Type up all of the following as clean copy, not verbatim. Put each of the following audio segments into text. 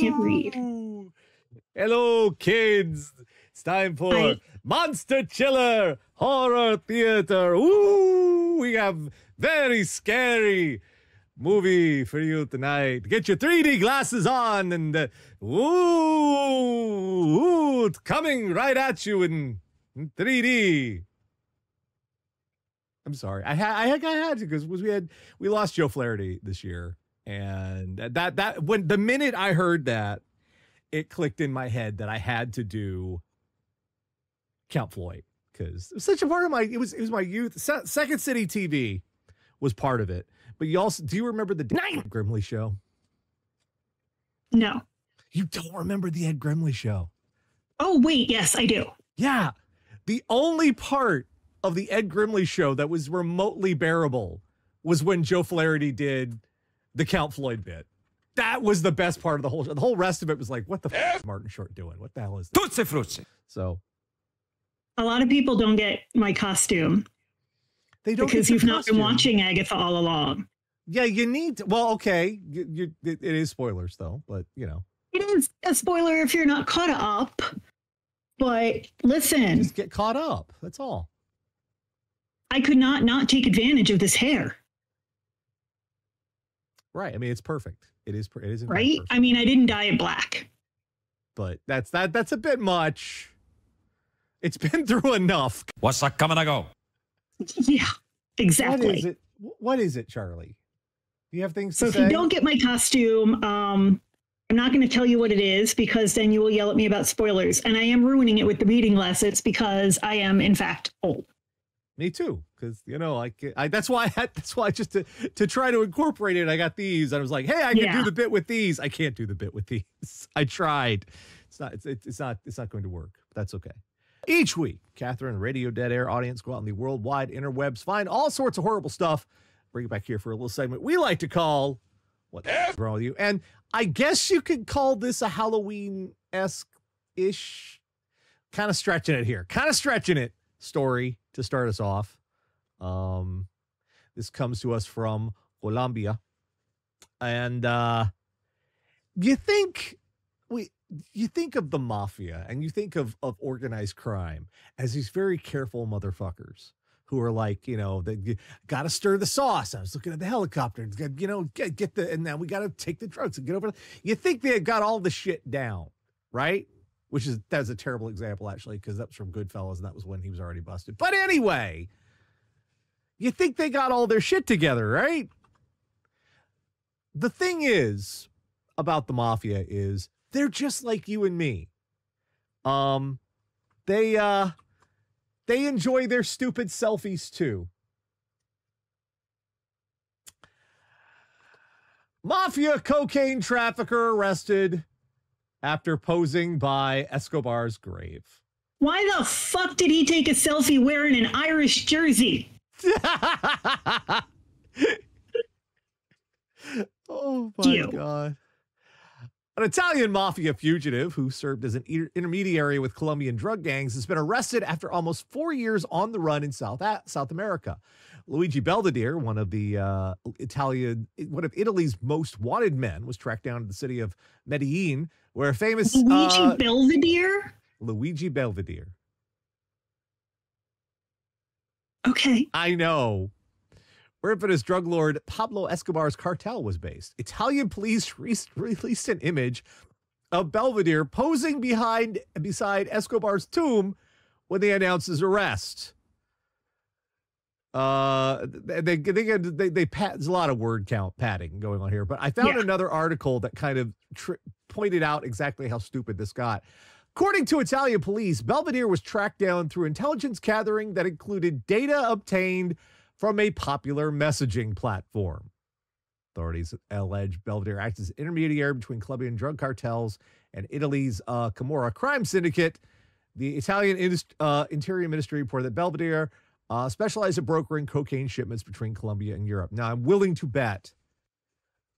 can't read. Hello, kids. It's time for Monster Chiller Horror Theater. Ooh, we have very scary movie for you tonight. Get your 3D glasses on and ooh, it's coming right at you in 3D. I'm sorry. I had to because we lost Joe Flaherty this year, and that when the minute I heard that, it clicked in my head that I had to do Count Floyd because it was such a part of my it was my youth. Second City TV was part of it. But you also, do you remember the Ed Grimley show? No. You don't remember the Ed Grimley show? Oh, wait. Yes, I do. Yeah. The only part of the Ed Grimley show that was remotely bearable was when Joe Flaherty did the Count Floyd bit. That was the best part of the whole show. The whole rest of it was like, what the f is Martin Short doing? What the hell is this? Tutti frutti. So. A lot of people don't get my costume. They don't because you've not been watching Agatha all along. Yeah, you need to. Well, okay. It is spoilers, though, but, you know. It is a spoiler if you're not caught up. But listen. Just get caught up. That's all. I could not take advantage of this hair. Right. I mean, it's perfect. It is right? I mean, I didn't dye it black. But that's a bit much. It's been through enough. What's that coming to go? Yeah, exactly. What is it, Charlie? Do you have things to say? So if you don't get my costume, I'm not going to tell you what it is because then you will yell at me about spoilers. And I am ruining it with the reading glasses because I am, in fact, old. Me too. Because, you know, that's why just to try to incorporate it, I got these. I was like, hey, I can do the bit with these. I can't do the bit with these. I tried. It's not going to work. But that's okay. Each week, Catherine and Radio Dead Air audience go out in the worldwide interwebs, find all sorts of horrible stuff, bring it back here for a little segment we like to call What's Wrong With You? And I guess you could call this a Halloween-esque-ish, kind of stretching it here, story to start us off. This comes to us from Colombia. And you think of the mafia and you think of organized crime as these very careful motherfuckers who are like, you know, they got to stir the sauce. I was looking at the helicopter, you know, get the, and now we got to take the drugs and get over. You think they got all the shit down, right? Which is, that's a terrible example actually, because that was from Goodfellas and that was when he was already busted. But anyway, you think they got all their shit together, right? The thing is about the mafia is, they're just like you and me. They enjoy their stupid selfies too. Mafia cocaine trafficker arrested after posing by Escobar's grave. Why the fuck did he take a selfie wearing an Irish jersey? Oh my God. An Italian mafia fugitive who served as an intermediary with Colombian drug gangs has been arrested after almost 4 years on the run in South America. Luigi Belvedere, one of the Italy's most wanted men, was tracked down to the city of Medellin, where a famous Luigi Belvedere. Okay. I know. Where infamous drug lord Pablo Escobar's cartel was based. Italian police released an image of Belvedere posing beside Escobar's tomb when they announced his arrest. There's a lot of word count padding going on here, but I found another article that kind of pointed out exactly how stupid this got. According to Italian police, Belvedere was tracked down through intelligence gathering that included data obtained from a popular messaging platform. Authorities allege Belvedere acts as intermediary between Colombian drug cartels and Italy's Camorra crime syndicate. The Italian Interior Ministry reported that Belvedere specialized in brokering cocaine shipments between Colombia and Europe. Now, I'm willing to bet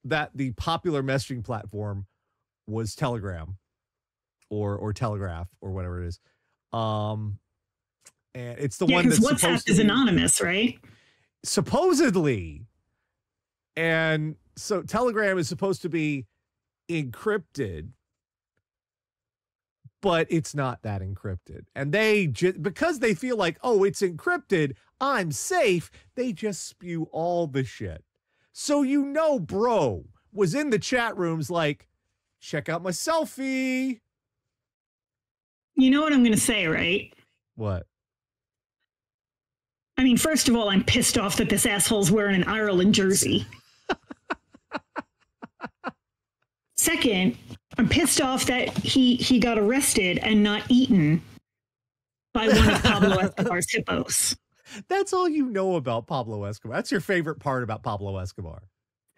that the popular messaging platform was Telegram or Telegraph or whatever it is. And it's the one that's supposed to be... Yeah, because WhatsApp is anonymous, right? Supposedly, and so Telegram is supposed to be encrypted, but it's not that encrypted. And they just, because they feel like, oh, it's encrypted, I'm safe, they just spew all the shit. So, you know, bro was in the chat rooms like, check out my selfie. You know what I'm going to say, right? What? I mean, first of all, I'm pissed off that this asshole's wearing an Ireland jersey. Second, I'm pissed off that he got arrested and not eaten by one of Pablo Escobar's hippos. That's all you know about Pablo Escobar. That's your favorite part about Pablo Escobar.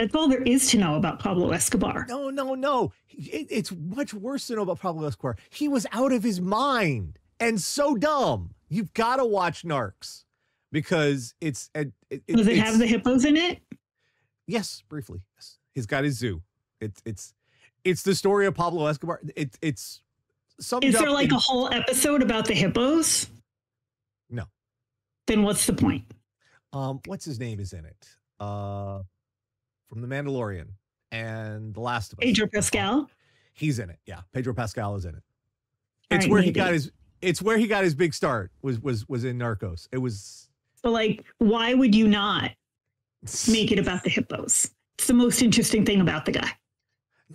That's all there is to know about Pablo Escobar. No, no, no. It's much worse to know about Pablo Escobar. He was out of his mind and so dumb. You've got to watch Narcos because it's... Does it have the hippos in it? Yes, briefly. Yes. He's got his zoo. It's the story of Pablo Escobar. It's something. Is there like a whole episode about the hippos? No. Then what's the point? What's his name is in it? From The Mandalorian and The Last of Us. Pedro Pascal. He's in it. Yeah, Pedro Pascal is in it. It's where he got his. It's where he got his big start. Was in Narcos. It was. But like, why would you not make it about the hippos? It's the most interesting thing about the guy.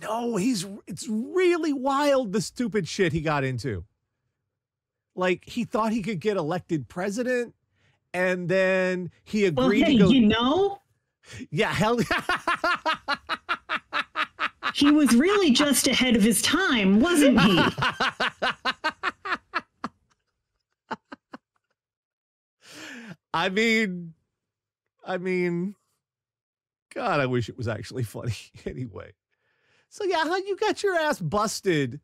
No, it's really wild, the stupid shit he got into. Like, he thought he could get elected president, and then he agreed to go, you know? Yeah, hell yeah. He was really just ahead of his time, wasn't he? I mean, God, I wish it was actually funny anyway. So yeah, how you got your ass busted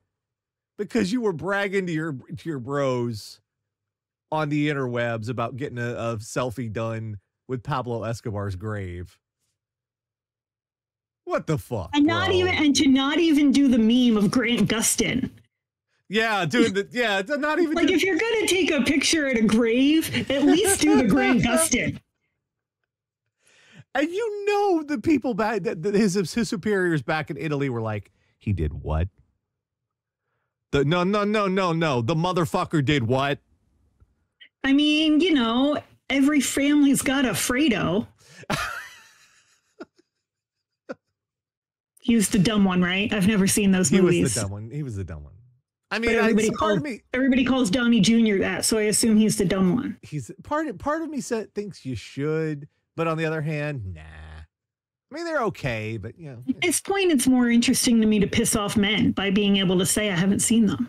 because you were bragging to your bros on the interwebs about getting a selfie done with Pablo Escobar's grave. What the fuck? And not bro? Even and to not even do the meme of Grant Gustin. Yeah, dude. Yeah, not even like if you're gonna take a picture at a grave, at least do the Grant Gustin. And you know the people back that his superiors back in Italy were like, he did what? No. The motherfucker did what? I mean, you know, every family's got a Fredo. He was the dumb one, right? I've never seen those movies. He was the dumb one. I mean, everybody calls Donnie Jr. that, so I assume he's the dumb one. He's part of me thinks you should. But on the other hand, nah. I mean, they're okay, but, you know. At this point, it's more interesting to me to piss off men by being able to say I haven't seen them.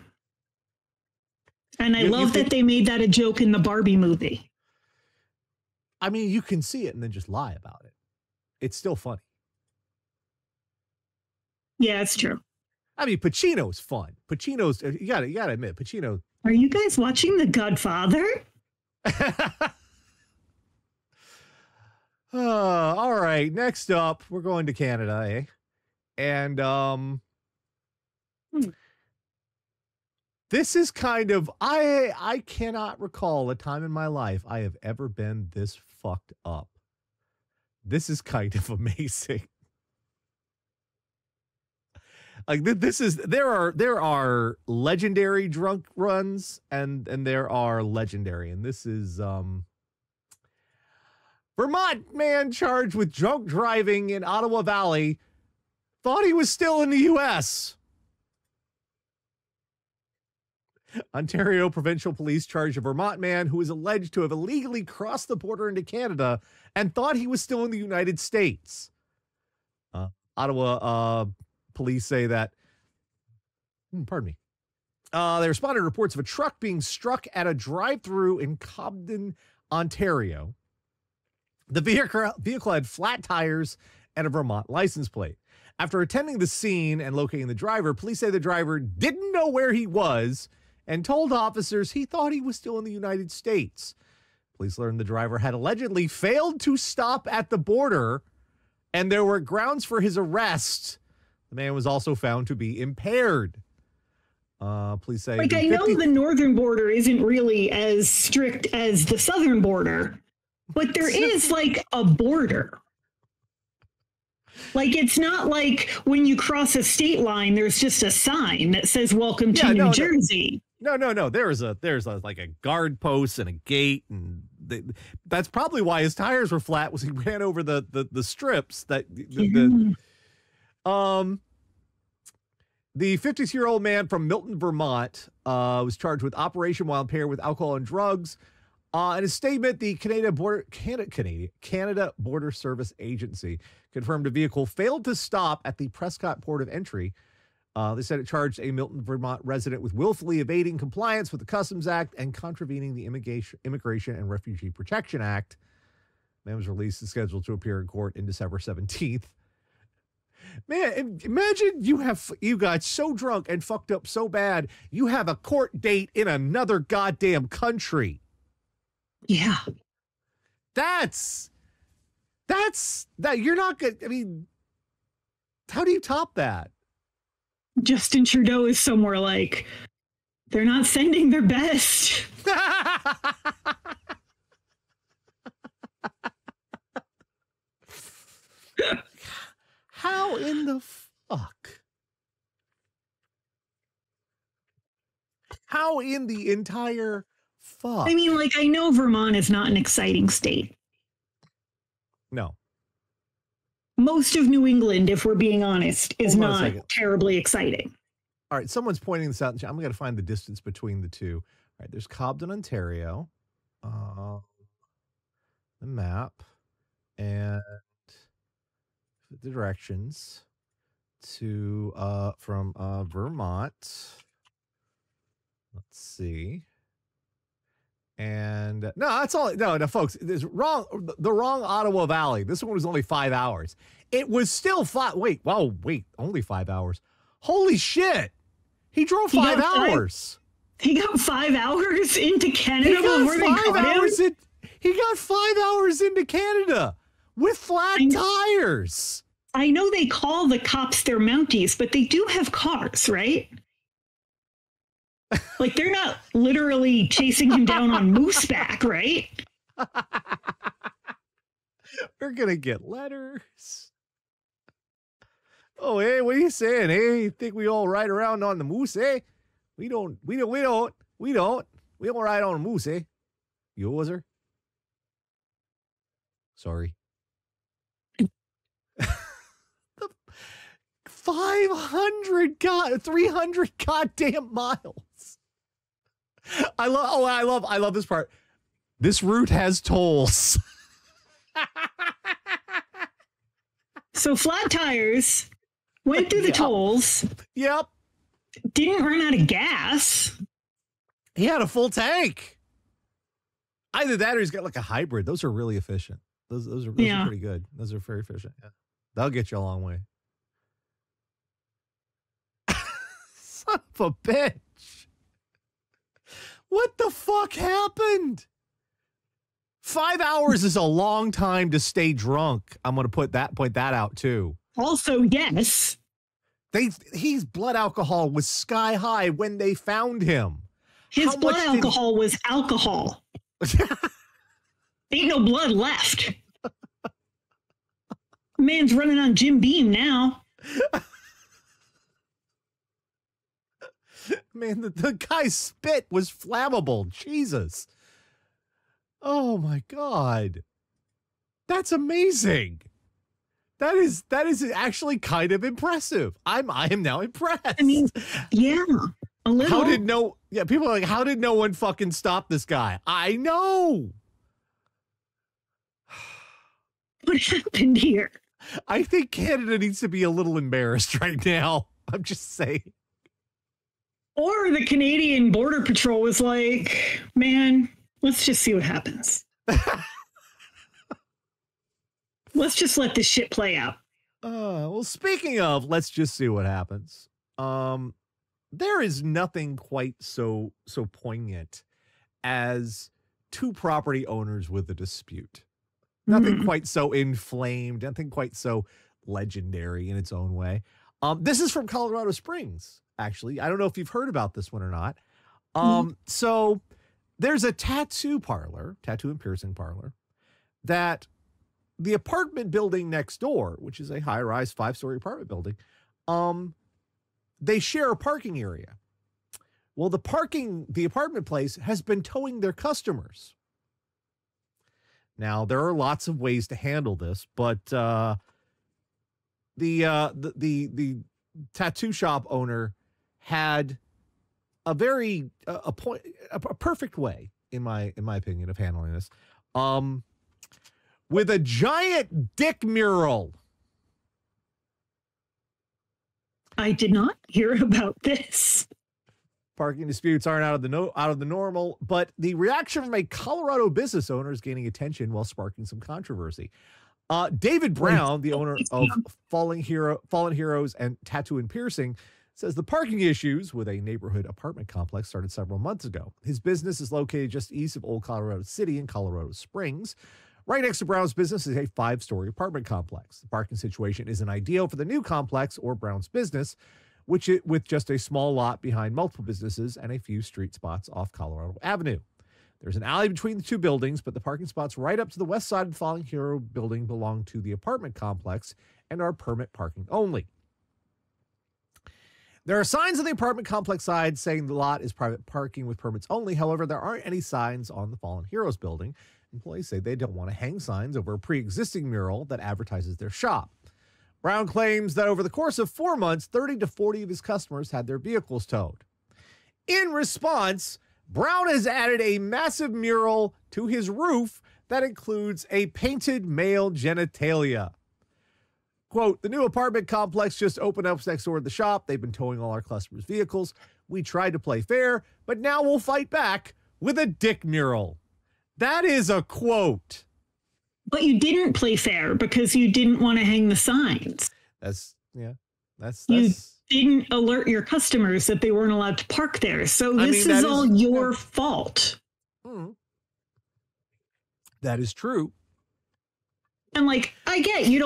And I love that they made that a joke in the Barbie movie. I mean, you can see it and then just lie about it. It's still funny. Yeah, it's true. I mean, Pacino's fun. Pacino's, you gotta admit, Pacino. Are you guys watching The Godfather? All right, next up, we're going to Canada, eh? And this is kind of, I cannot recall a time in my life I have ever been this fucked up. This is kind of amazing. Like this is, there are legendary drunk runs and there are legendary, and this is Vermont man charged with drunk driving in Ottawa Valley thought he was still in the U.S. Ontario provincial police charged a Vermont man who is alleged to have illegally crossed the border into Canada and thought he was still in the United States. Ottawa police say that, they responded to reports of a truck being struck at a drive-thru in Cobden, Ontario. The vehicle had flat tires and a Vermont license plate. After attending the scene and locating the driver, police say the driver didn't know where he was and told officers he thought he was still in the United States. Police learned the driver had allegedly failed to stop at the border, and there were grounds for his arrest. The man was also found to be impaired. Police say... Like, I know the northern border isn't really as strict as the southern border, but there is like a border. Like, it's not like when you cross a state line, there's just a sign that says "Welcome to New Jersey." No. There's like a guard post and a gate, and that's probably why his tires were flat, was he ran over the strips that The 56-year-old man from Milton, Vermont, was charged with operation while impaired with alcohol and drugs. In a statement, the Canada Border Service Agency confirmed a vehicle failed to stop at the Prescott port of entry. They said it charged a Milton, Vermont resident with willfully evading compliance with the Customs Act and contravening the Immigration and Refugee Protection Act. The man was released and scheduled to appear in court in December 17th. Man, imagine you got so drunk and fucked up so bad, you have a court date in another goddamn country. Yeah. That's you're not good. I mean, how do you top that? Justin Trudeau is somewhere like, they're not sending their best. How in the fuck? How in the entire fuck? I mean, like, I know Vermont is not an exciting state. No. Most of New England, if we're being honest, is not terribly exciting. All right, someone's pointing this out. I'm going to find the distance between the two. All right, there's Cobden, Ontario. The map. And the directions to from Vermont. Let's see. And no, that's all. No, folks, there's the wrong Ottawa Valley. This one was only 5 hours. It was still five. Wait, only 5 hours. Holy shit. He drove 5 hours. He got 5 hours into Canada. He got 5 hours into Canada with flat tires. I know they call the cops their Mounties, but they do have cars, right? Like, they're not literally chasing him down on mooseback, right? We're going to get letters. Oh, hey, what are you saying? Hey, you think we all ride around on the moose, eh? We don't ride on a moose, eh? You was her? Sorry. 300 goddamn miles. I love this part. This route has tolls. So flat tires went through the tolls. Yep. Didn't run out of gas. He had a full tank. Either that or he's got like a hybrid. Those are really efficient. Those are pretty good. Those are very efficient. Yeah. That'll get you a long way. Son of a bitch. What the fuck happened? 5 hours is a long time to stay drunk. I'm going to point that out too. Also, yes. His blood alcohol was sky high when they found him. His blood alcohol was alcohol. Ain't no blood left. Man's running on Jim Beam now. Man, the guy's spit was flammable. Jesus. Oh my God. That's amazing. That is actually kind of impressive. I am now impressed. I mean, yeah. A little. People are like, how did no one fucking stop this guy? I know. What happened here? I think Canada needs to be a little embarrassed right now. I'm just saying. Or the Canadian Border Patrol was like, man, let's just see what happens. Let's just let this shit play out. Well, speaking of, let's just see what happens. There is nothing quite so poignant as two property owners with a dispute. Nothing quite so inflamed, nothing quite so legendary in its own way. This is from Colorado Springs, actually. I don't know if you've heard about this one or not. So there's a tattoo and piercing parlor that the apartment building next door, which is a high-rise five-story apartment building, they share a parking area. Well, the apartment place has been towing their customers. Now, there are lots of ways to handle this, but the tattoo shop owner had a very a perfect way, in my opinion, of handling this, with a giant dick mural. I did not hear about this. Parking disputes aren't out of the normal, but the reaction from a Colorado business owner is gaining attention while sparking some controversy. David Brown, the owner of Fallen Heroes and Tattoo and Piercing, says the parking issues with a neighborhood apartment complex started several months ago. His business is located just east of Old Colorado City in Colorado Springs. Right next to Brown's business is a five-story apartment complex. The parking situation isn't ideal for the new complex or Brown's business, with just a small lot behind multiple businesses and a few street spots off Colorado Avenue. There's an alley between the two buildings, but the parking spots right up to the west side of the Fallen Hero building belong to the apartment complex and are permit parking only. There are signs on the apartment complex side saying the lot is private parking with permits only. However, there aren't any signs on the Fallen Heroes building. Employees say they don't want to hang signs over a pre-existing mural that advertises their shop. Brown claims that over the course of 4 months, 30 to 40 of his customers had their vehicles towed. In response, Brown has added a massive mural to his roof that includes a painted male genitalia. Quote, the new apartment complex just opened up next door to the shop. They've been towing all our customers' vehicles. We tried to play fair, but now we'll fight back with a dick mural. That is a quote. But you didn't play fair because you didn't want to hang the signs. You didn't alert your customers that they weren't allowed to park there. So this is all your fault. Hmm. That is true. And like, I get you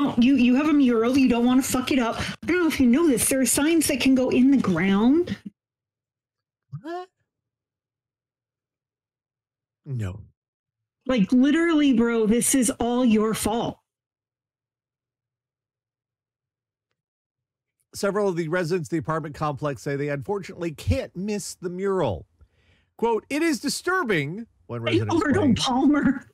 have a mural. You don't want to fuck it up. I don't know if you know this. There are signs that can go in the ground. What? No. Like, literally, bro, this is all your fault. Several of the residents of the apartment complex say they unfortunately can't miss the mural. Quote, it is disturbing when residents... Overdone Palmer.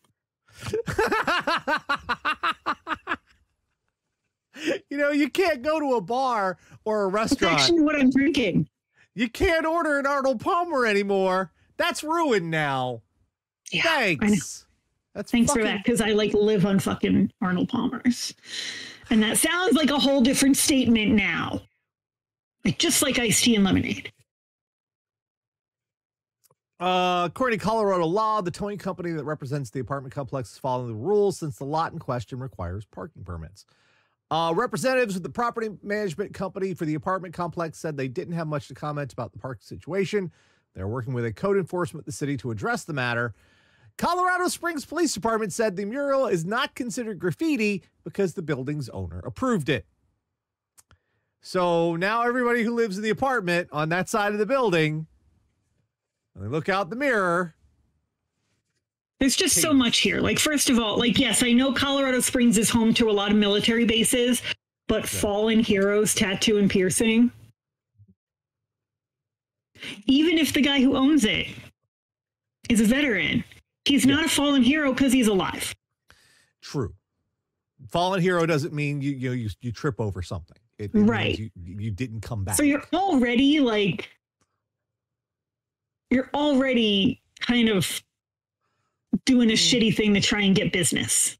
You know, you can't go to a bar or a restaurant. That's actually what I'm drinking. You can't order an Arnold Palmer anymore. That's ruined now. Yeah, thanks. Thanks for that, because I like live on fucking Arnold Palmer's. And that sounds like a whole different statement now. Like, just like iced tea and lemonade. According to Colorado law, the towing company that represents the apartment complex is following the rules since the lot in question requires parking permits. Representatives with the property management company for the apartment complex said they didn't have much to comment about the parking situation. They're working with a code enforcement at the city to address the matter. Colorado Springs Police Department said the mural is not considered graffiti because the building's owner approved it. So now everybody who lives in the apartment on that side of the building, when they look out the mirror. There's just so much here. Like, first of all, like, yes, I know Colorado Springs is home to a lot of military bases, but yeah. Fallen Heroes, Tattoo and Piercing. Even if the guy who owns it is a veteran, he's not a fallen hero because he's alive. True. Fallen hero doesn't mean you trip over something. It right. You didn't come back. So you're already kind of doing a shitty thing to try and get business.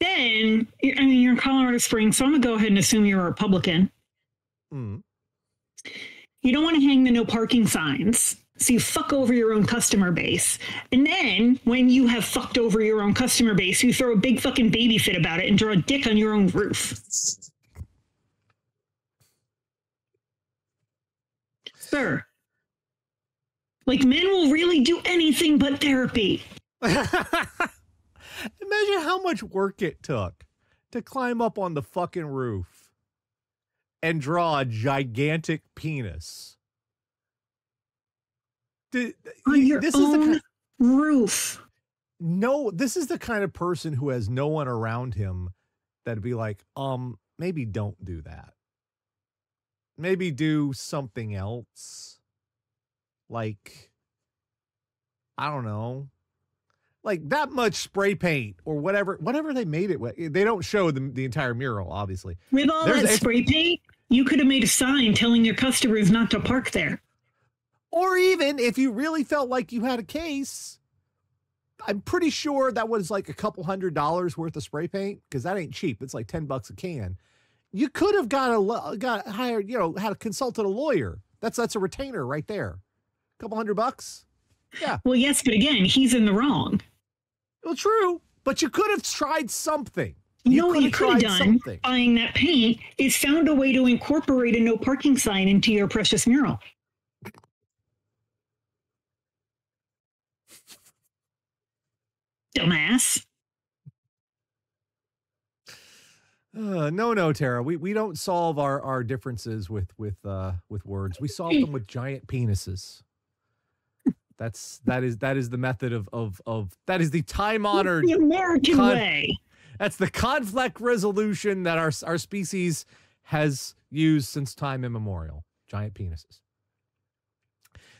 Then, I mean, you're in Colorado Springs, so I'm going to go ahead and assume you're a Republican. Mm. You don't want to hang the no parking signs, so you fuck over your own customer base. And then when you have fucked over your own customer base, you throw a big fucking baby fit about it and draw a dick on your own roof. Sir, like, men will really do anything but therapy. Imagine how much work it took to climb up on the fucking roof and draw a gigantic penis. On your own roof. no, this is the kind of person who has no one around him that'd be like, maybe don't do that. Maybe do something else. Like, I don't know. Like that much spray paint or whatever they made it with. They don't show the entire mural, obviously. With all that spray paint, you could have made a sign telling your customers not to park there. Or even if you really felt like you had a case, I'm pretty sure that was like a couple $100s worth of spray paint, because that ain't cheap. It's like $10 a can. You could have got hired, you know, had consulted a lawyer. That's a retainer right there. A couple $100. Yeah. Well, yes, but again, he's in the wrong. Well, true, but you could have tried something. You know what you could have done something. Buying that paint is found a way to incorporate a no parking sign into your precious mural. Dumbass. No, Tara. We don't solve our differences with words. We solve them with giant penises. That is the method of that is the time honored American way. That's the conflict resolution that our species has used since time immemorial. Giant penises.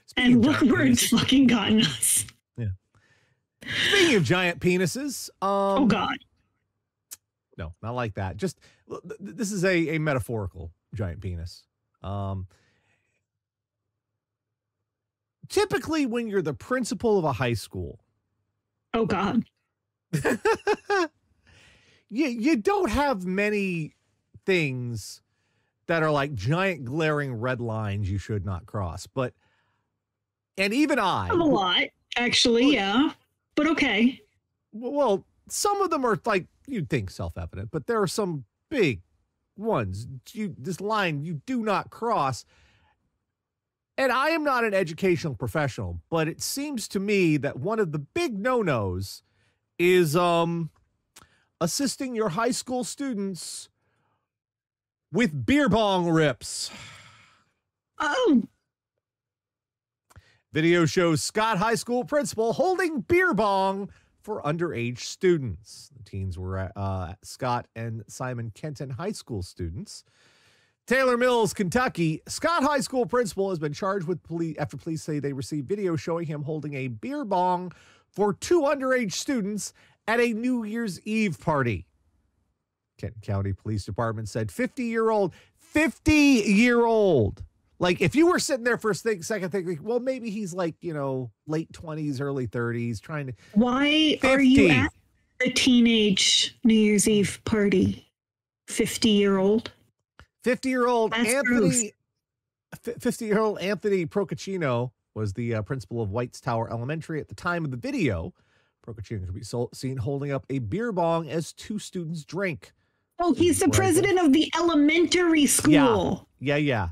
Speaking and look where it's fucking gotten us. Yeah. Speaking of giant penises, oh God. No, not like that. Just this is a metaphorical giant penis. Typically, when you're the principal of a high school, oh God, you don't have many things that are like giant glaring red lines you should not cross. But and even I have a lot, actually, well, yeah. But okay. Well, some of them are like you'd think self-evident, but there are some big ones. This line you do not cross. And I am not an educational professional, but it seems to me that one of the big no-nos is assisting your high school students with beer bong rips. Oh. Video shows Scott High School principal holding beer bong for underage students. The teens were Scott and Simon Kenton High School students. Taylor Mills, Kentucky. Scott High School principal has been charged with police after police say they received video showing him holding a beer bong for two underage students at a New Year's Eve party. Kenton County Police Department said 50-year-old. Like, if you were sitting there first thing, second thing, like, well, maybe he's like, you know, late 20s, early 30s, trying to. Why 50. Are you at a teenage New Year's Eve party? 50-year-old? 50-year-old Anthony, 50-year-old Anthony Procaccino was the principal of White's Tower Elementary at the time of the video. Procaccino could be seen holding up a beer bong as two students drink. Oh, he's the president of the elementary school. Yeah.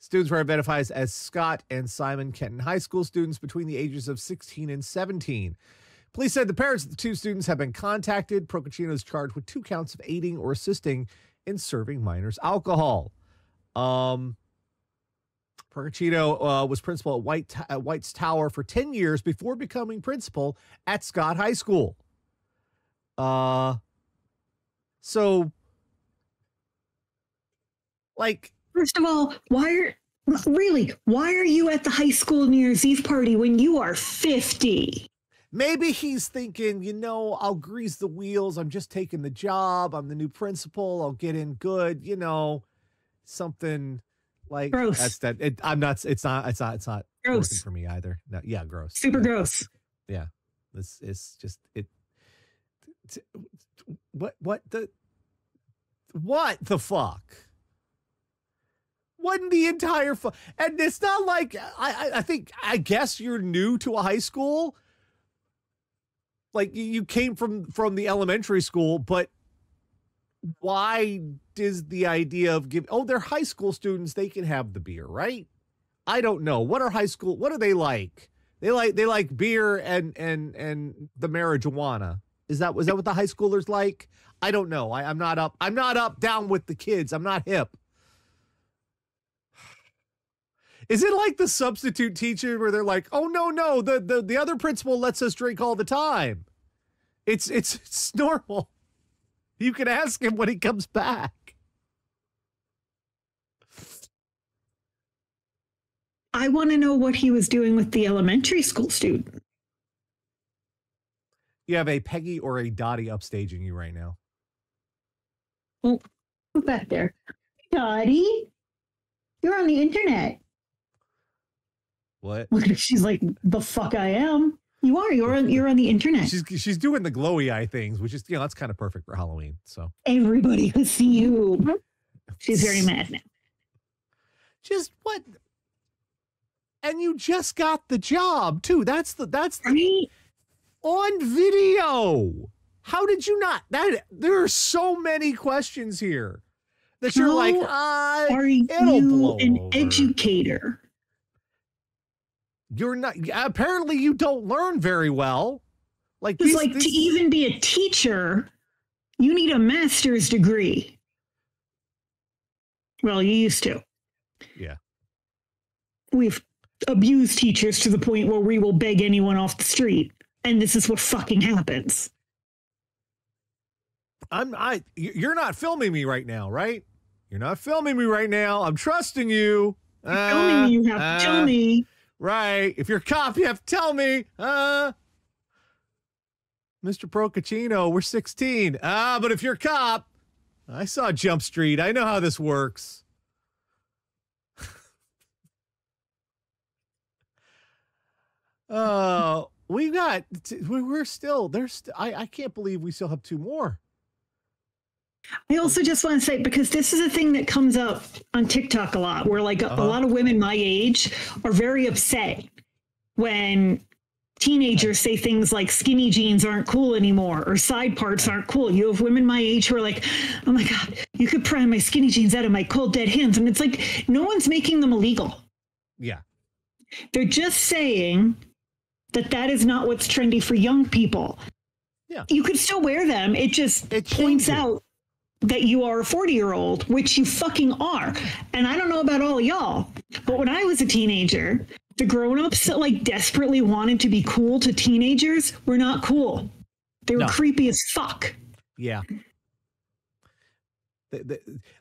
Students were identified as Scott and Simon Kenton High School students between the ages of 16 and 17. Police said the parents of the two students have been contacted. Procaccino is charged with two counts of aiding or assisting in serving minors alcohol. Procaccino was principal at White's Tower for 10 years before becoming principal at Scott High School. So, like... First of all, why are you at the high school New Year's Eve party when you are 50? Maybe he's thinking, you know, I'll grease the wheels. I'm just taking the job. I'm the new principal. I'll get in good, you know, something like gross. That's that. It's not gross working for me either. No, yeah. Gross. Super gross. Yeah. It's just it. What the fuck? Wasn't the entire fuck? And it's not like, I guess you're new to a high school. Like, you came from the elementary school, but why does the idea of they're high school students, they can have the beer, right? I don't know. What are high school, what are they like? They like beer and the marijuana. Was that what the high schoolers like? I don't know. I'm not down with the kids. I'm not hip. Is it like the substitute teacher where they're like, oh no, the other principal lets us drink all the time? It's normal. You can ask him when he comes back. I want to know what he was doing with the elementary school student. You have a Peggy or a Dottie upstaging you right now. Oh, put that there. Dottie, you're on the internet. What? Look, she's like, the fuck I am. You are. You're on the internet. She's doing the glowy eye things, which is, you know, that's kind of perfect for Halloween. So everybody can see you. She's very mad now. Just what? And you just got the job too. That's the right? On video. How did you not? That there are so many questions here that you're like, are you an educator? You're not. Apparently, you don't learn very well. Like, it's like to even be a teacher, you need a master's degree. Well, you used to. Yeah. We've abused teachers to the point where we will beg anyone off the street, and this is what fucking happens. You're not filming me right now, right? You're not filming me right now. I'm trusting you. You're filming me. You have to tell me. Right. If you're a cop, you have to tell me. Mr. Procaccino, we're 16. But if you're a cop, I saw Jump Street. I know how this works. I can't believe we still have two more. I also just want to say, because this is a thing that comes up on TikTok a lot, where like a lot of women my age are very upset when teenagers say things like skinny jeans aren't cool anymore or side parts aren't cool. You have women my age who are like, oh my God, you could pry my skinny jeans out of my cold dead hands. And it's like, no one's making them illegal. Yeah. They're just saying that that is not what's trendy for young people. Yeah. You could still wear them. It just points out that you are a 40-year-old, which you fucking are. And I don't know about all y'all, but when I was a teenager, the grown-ups that like desperately wanted to be cool to teenagers were not cool. They were creepy as fuck. Yeah.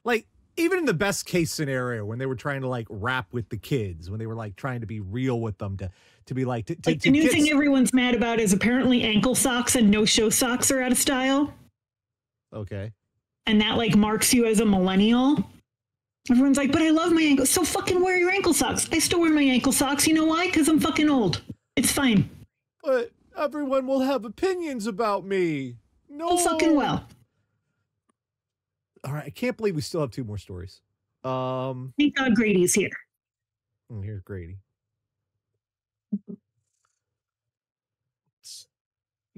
Like, even in the best case scenario, when they were trying to like rap with the kids, when they were like trying to be real with them to be like, to the new thing everyone's mad about is apparently ankle socks and no-show socks are out of style. Okay. And that like marks you as a millennial. Everyone's like, but I love my ankle. So fucking wear your ankle socks. I still wear my ankle socks. You know why? Because I'm fucking old. It's fine. But everyone will have opinions about me. No. Oh, fucking well. All right. I can't believe we still have two more stories. Thank God Grady's here. Here's Grady. Can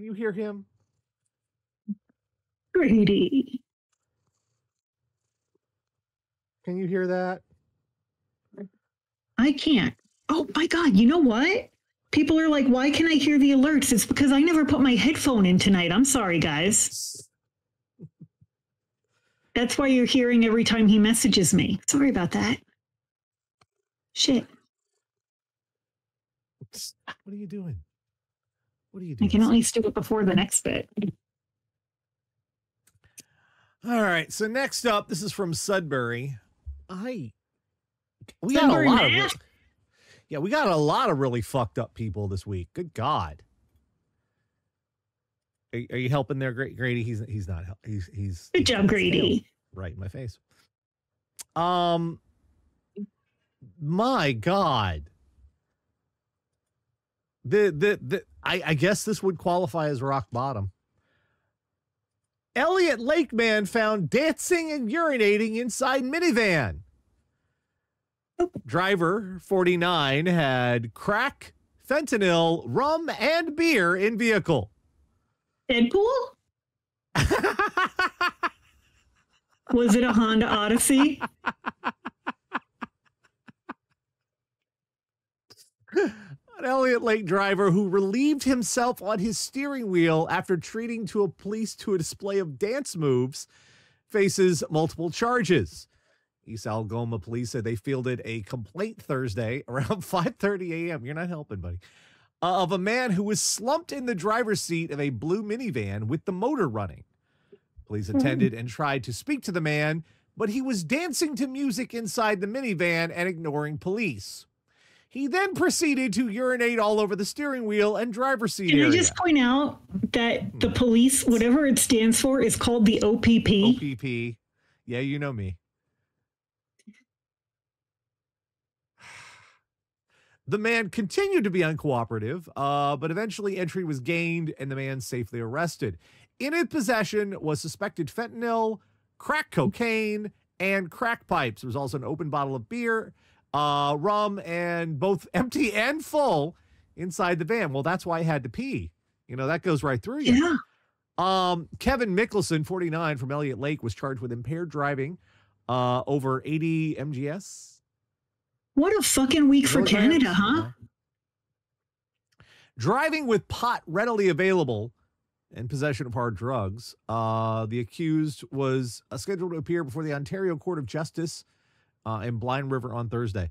you hear him? Grady. Can you hear that? I can't. Oh my God. You know what? People are like, why can I hear the alerts? It's because I never put my headphone in tonight. I'm sorry, guys. That's why you're hearing every time he messages me. Sorry about that. Shit. What are you doing? What are you doing? I can at least do it before the next bit. All right. So next up, this is from Sudbury. We got a lot of really fucked up people this week. Good God. Are you helping there, Grady? He's not. He's good job, Grady. Right in my face. My God. I guess this would qualify as rock bottom. Elliot Lake man found dancing and urinating inside minivan. Driver 49 had crack, fentanyl, rum, and beer in vehicle. Deadpool? Was it a Honda Odyssey? An Elliot Lake driver who relieved himself on his steering wheel after treating to a police to a display of dance moves faces multiple charges. East Algoma police said they fielded a complaint Thursday around 5:30 a.m. You're not helping, buddy. Of a man who was slumped in the driver's seat of a blue minivan with the motor running. Police attended and tried to speak to the man, but he was dancing to music inside the minivan and ignoring police. He then proceeded to urinate all over the steering wheel and driver's seat area. Can I just point out that the police, whatever it stands for, is called the OPP. OPP. Yeah, you know me. The man continued to be uncooperative, but eventually entry was gained and the man safely arrested. In his possession was suspected fentanyl, crack cocaine, and crack pipes. There was also an open bottle of beer, rum, and both empty and full inside the van. Well, that's why I had to pee. You know, that goes right through you. Yeah. Kevin Mickelson, 49, from Elliot Lake, was charged with impaired driving over 80 MGS. What a fucking week for Canada, huh? Driving with pot readily available and possession of hard drugs. The accused was scheduled to appear before the Ontario Court of Justice in Blind River on Thursday.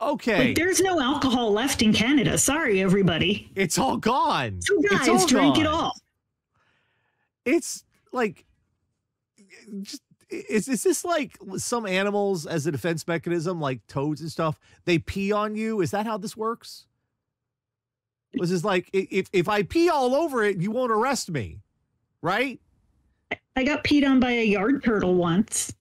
Okay. But there's no alcohol left in Canada. Sorry, everybody. It's all gone. You guys drink it all. It's like... just, Is this like some animals as a defense mechanism, like toads and stuff? They pee on you. Is that how this works? This is like, if I pee all over it, you won't arrest me, right? I got peed on by a yard turtle once.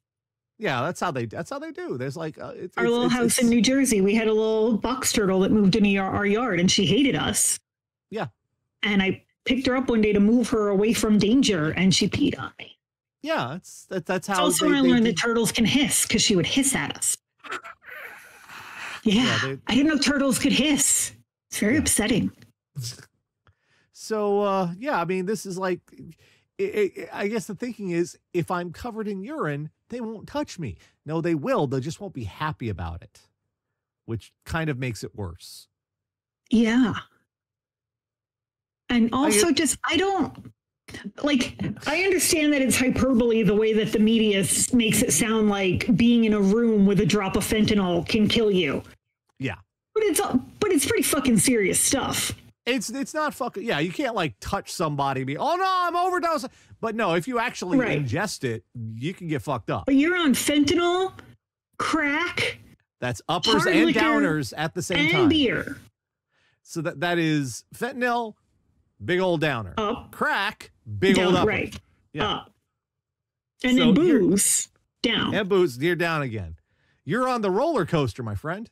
Yeah, that's how they do. There's like our little house in New Jersey. We had a little box turtle that moved into our yard, and she hated us. Yeah, and I picked her up one day to move her away from danger, and she peed on me. Yeah, that's how. It's also when I learned that turtles can hiss, because she would hiss at us. Yeah, I didn't know turtles could hiss. It's very upsetting. So, yeah, I mean, this is like, I guess the thinking is, if I'm covered in urine, they won't touch me. No, they will. They just won't be happy about it, which kind of makes it worse. Yeah. And also I understand that it's hyperbole the way that the media makes it sound like being in a room with a drop of fentanyl can kill you. Yeah. But it's pretty fucking serious stuff. It's not fucking, yeah, you can't like touch somebody and be, oh no, I'm overdosing. But no, if you actually ingest it, you can get fucked up. But you're on fentanyl, crack. That's uppers and downers at the same time. And beer. So that is fentanyl, big old downer. Up. Crack, big old upper. Right. Yeah. Up. And so then booze, down. And booze, you're down again. You're on the roller coaster, my friend.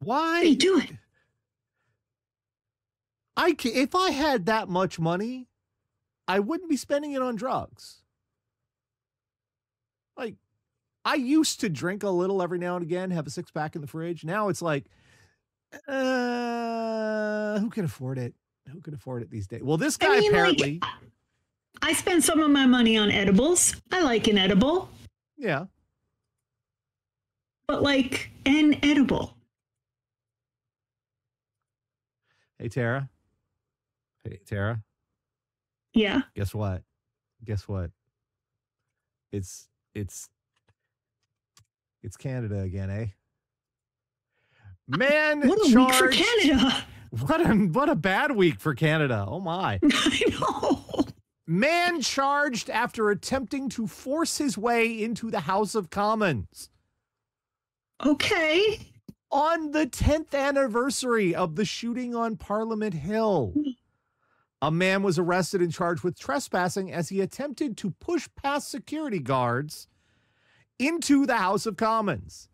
Why? What are you doing? If I had that much money, I wouldn't be spending it on drugs. Like, I used to drink a little every now and again, have a six-pack in the fridge. Now it's like... who can afford it? Who can afford it these days? Well, this guy apparently. Like, I spend some of my money on edibles. I like an edible. Yeah. But like an edible. Hey, Tara. Hey, Tara. Yeah. Guess what? Guess what? It's Canada again, eh? Man, what a charged, week for Canada. What a bad week for Canada. Oh my. I know. Man charged after attempting to force his way into the House of Commons. Okay. On the 10th anniversary of the shooting on Parliament Hill, a man was arrested and charged with trespassing as he attempted to push past security guards into the House of Commons.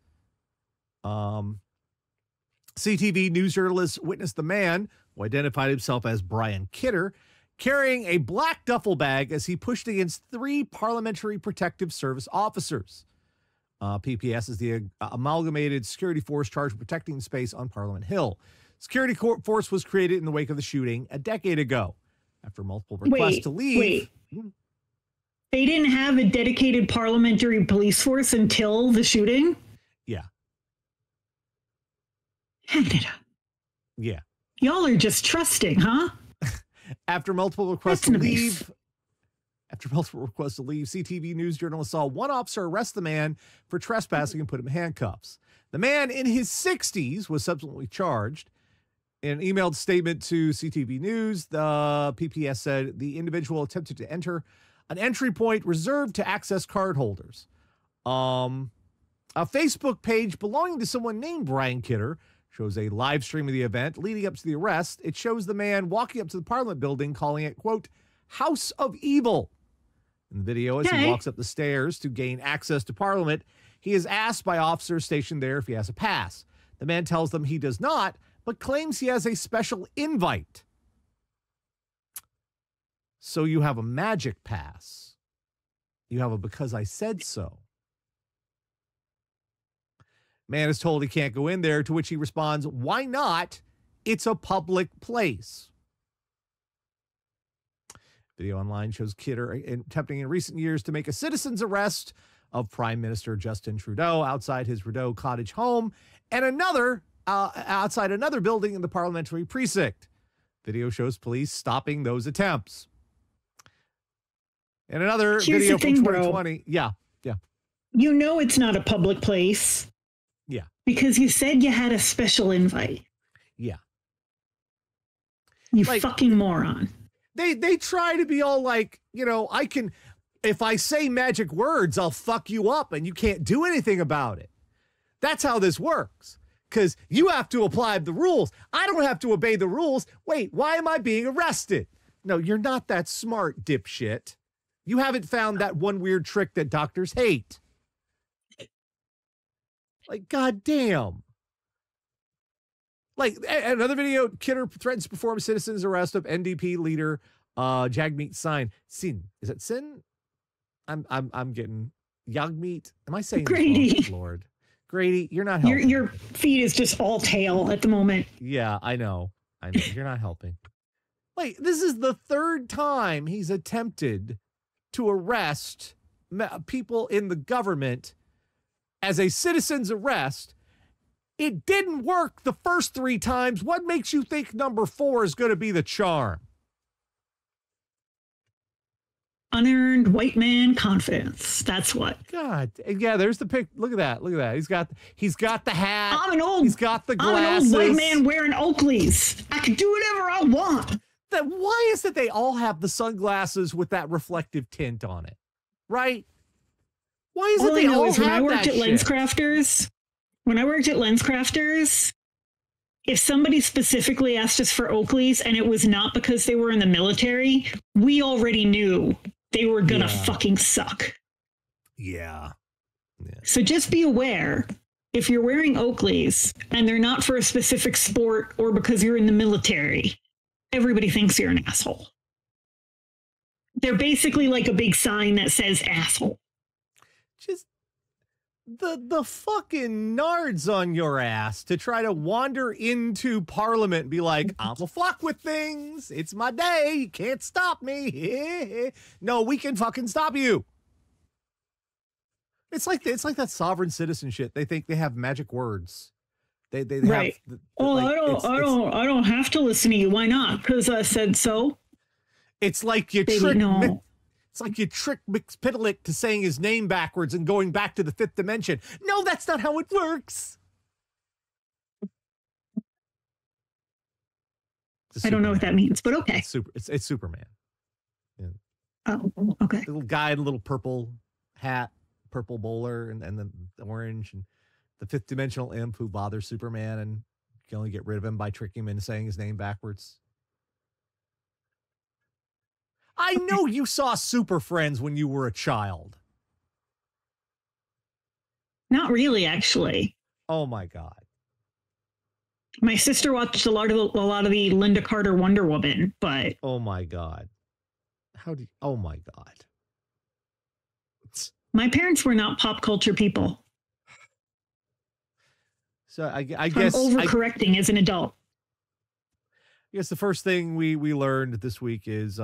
CTV news journalists witnessed the man, who identified himself as Brian Kidder, carrying a black duffel bag as he pushed against three Parliamentary Protective Service officers. PPS is the amalgamated security force charged with protecting space on Parliament Hill. Security force was created in the wake of the shooting a decade ago. After multiple requests to leave... They didn't have a dedicated parliamentary police force until the shooting? Yeah. Canada. Yeah. Y'all are just trusting, huh? After multiple requests to leave, After multiple requests to leave, CTV news journalists saw one officer arrest the man for trespassing and put him in handcuffs. The man in his 60s was subsequently charged. In an emailed statement to CTV News, the PPS said the individual attempted to enter an entry point reserved to access cardholders. A Facebook page belonging to someone named Brian Kidder shows a live stream of the event leading up to the arrest. It shows the man walking up to the Parliament building, calling it, quote, House of Evil. In the video, as he walks up the stairs to gain access to Parliament, he is asked by officers stationed there if he has a pass. The man tells them he does not, but claims he has a special invite. So you have a magic pass. You have a because I said so. Man is told he can't go in there, to which he responds, why not? It's a public place. Video online shows Kidder attempting in recent years to make a citizen's arrest of Prime Minister Justin Trudeau outside his Rideau cottage home and another outside another building in the parliamentary precinct. Video shows police stopping those attempts. And another video from 2020. Bro. Yeah, yeah. You know it's not a public place. Yeah. Because you said you had a special invite. Yeah. You like, fucking moron. They try to be all like, you know, I can, if I say magic words, I'll fuck you up and you can't do anything about it. That's how this works. Because you have to apply the rules. I don't have to obey the rules. Wait, why am I being arrested? No, you're not that smart, dipshit. You haven't found that one weird trick that doctors hate. Like, goddamn. Like, another video, Kidder threatens to perform citizens' arrest of NDP leader Jagmeet Singh. Is that Sin? I'm getting Jagmeet. Am I saying Grady? Oh, Lord. Grady, you're not helping. Your feed is just all tail at the moment. Yeah, I know. I know. You're not helping. Like, this is the third time he's attempted to arrest people in the government as a citizen's arrest. It didn't work the first three times. What makes you think number four is going to be the charm? Unearned white man confidence. That's what. God, yeah. There's the pic. Look at that. Look at that. He's got the hat. He's got the glasses. I'm an old white man wearing Oakleys. I can do whatever I want. Then why is it they all have the sunglasses with that reflective tint on it? Right? Why is it they all have that shit? When I worked at LensCrafters, if somebody specifically asked us for Oakleys and it was not because they were in the military, we already knew they were gonna fucking suck. Yeah. So just be aware, if you're wearing Oakleys and they're not for a specific sport or because you're in the military, everybody thinks you're an asshole. They're basically like a big sign that says asshole. Just the fucking nards on your ass to try to wander into Parliament and be like, I'm a fuck with things. It's my day. You can't stop me. No, we can fucking stop you. It's like that sovereign citizen shit. They think they have magic words. They right. Have the, oh, like, I don't have to listen to you. Why not? Because I said so. It's like you tricked Mix Pitalik to saying his name backwards and going back to the fifth dimension. No, that's not how it works. I don't know what that means, but okay. It's Superman. Yeah. Oh, okay. The little guy in a little purple hat, purple bowler, and the orange and the fifth dimensional imp who bothers Superman and can only get rid of him by tricking him into saying his name backwards. I know you saw Super Friends when you were a child. Not really, actually. Oh, my God. My sister watched a lot of the Linda Carter Wonder Woman, but... Oh, my God. How do you... Oh, my God. My parents were not pop culture people. So I guess I'm overcorrecting as an adult. I guess the first thing we learned this week is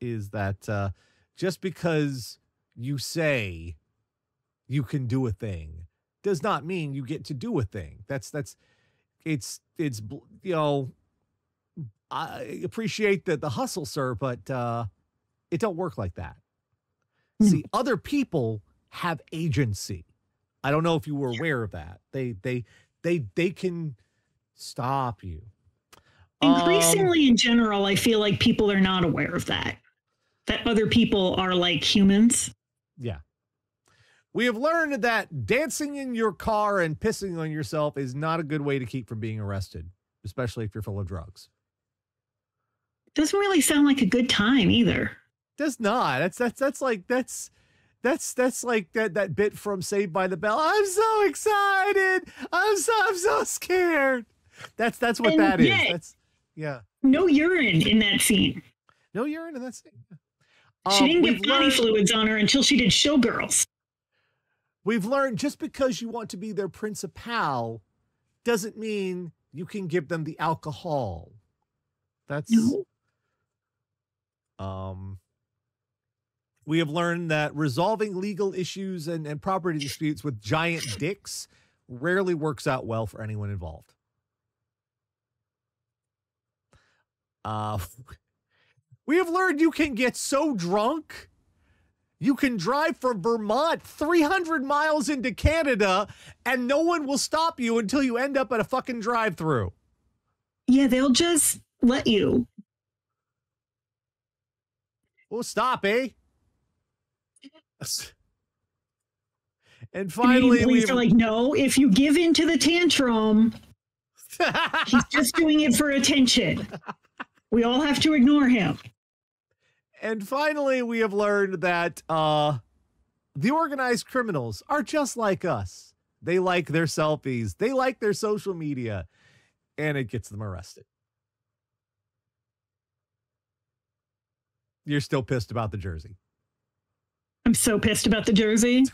that just because you say you can do a thing does not mean you get to do a thing. It's you know, I appreciate the hustle, sir, but It don't work like that. See, other people have agency. I don't know if you were aware of that. They can stop you. Increasingly, in general, I feel like people are not aware of that. That other people are like humans. Yeah. We have learned that dancing in your car and pissing on yourself is not a good way to keep from being arrested, especially if you're full of drugs. Doesn't really sound like a good time either. Does not. That's like that bit from Saved by the Bell. I'm so excited. I'm so scared. That's what that is. That's, yeah. No urine in that scene. No urine in that scene. She didn't get body fluids on her until she did Showgirls. We've learned just because you want to be their principal doesn't mean you can give them the alcohol. That's no. We have learned that resolving legal issues and property disputes with giant dicks rarely works out well for anyone involved. We have learned you can get so drunk. You can drive from Vermont 300 miles into Canada and no one will stop you until you end up at a fucking drive-thru. Yeah, they'll just let you. Well, stop, eh? And finally, we are like, no, if you give in to the tantrum, he's just doing it for attention. We all have to ignore him. And finally, we have learned that the organized criminals are just like us. They like their selfies. They like their social media. And it gets them arrested. You're still pissed about the jersey. I'm so pissed about the jersey.